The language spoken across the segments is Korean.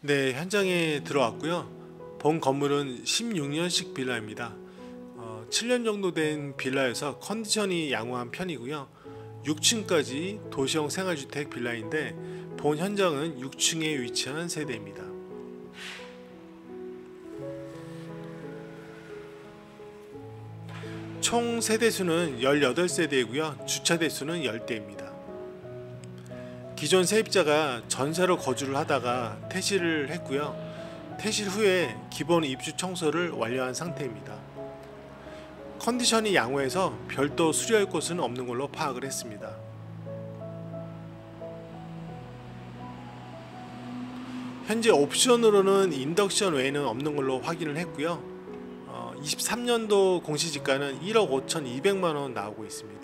네, 현장에 들어왔고요. 본 건물은 16년식 빌라입니다. 7년 정도 된 빌라에서 컨디션이 양호한 편이고요. 6층까지 도시형 생활주택 빌라인데 본 현장은 6층에 위치한 세대입니다. 총 세대수는 18세대이고요. 주차대수는 10대입니다. 기존 세입자가 전세로 거주를 하다가 퇴실을 했고요. 퇴실 후에 기본 입주 청소를 완료한 상태입니다. 컨디션이 양호해서 별도 수리할 곳은 없는 걸로 파악을 했습니다. 현재 옵션으로는 인덕션 외에는 없는 걸로 확인을 했고요. 23년도 공시지가는 1억 5,200만원 나오고 있습니다.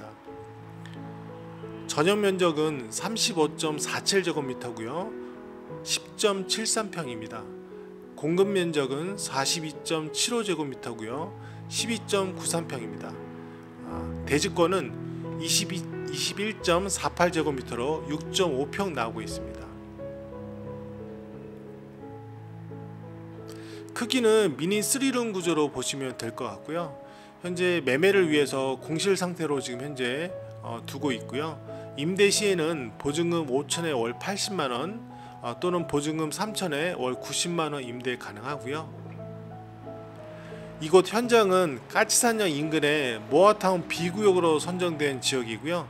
전용면적은 35.47제곱미터고요. 10.73평입니다. 공급면적은 42.75제곱미터고요. 12.93평입니다. 대지권은 21.48제곱미터로 6.5평 나오고 있습니다. 크기는 미니 3룸 구조로 보시면 될 것 같고요. 현재 매매를 위해서 공실 상태로 지금 현재 두고 있고요. 임대 시에는 보증금 5,000에 월 80만원 또는 보증금 3,000에 월 90만원 임대 가능하고요. 이곳 현장은 까치산역 인근의 모아타운 B구역으로 선정된 지역이고요.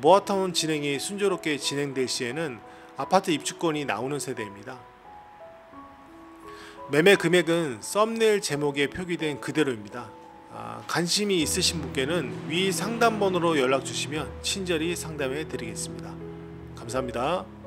모아타운 진행이 순조롭게 진행될 시에는 아파트 입주권이 나오는 세대입니다. 매매 금액은 썸네일 제목에 표기된 그대로입니다. 관심이 있으신 분께는 위 상담번호로 연락 주시면 친절히 상담해 드리겠습니다. 감사합니다.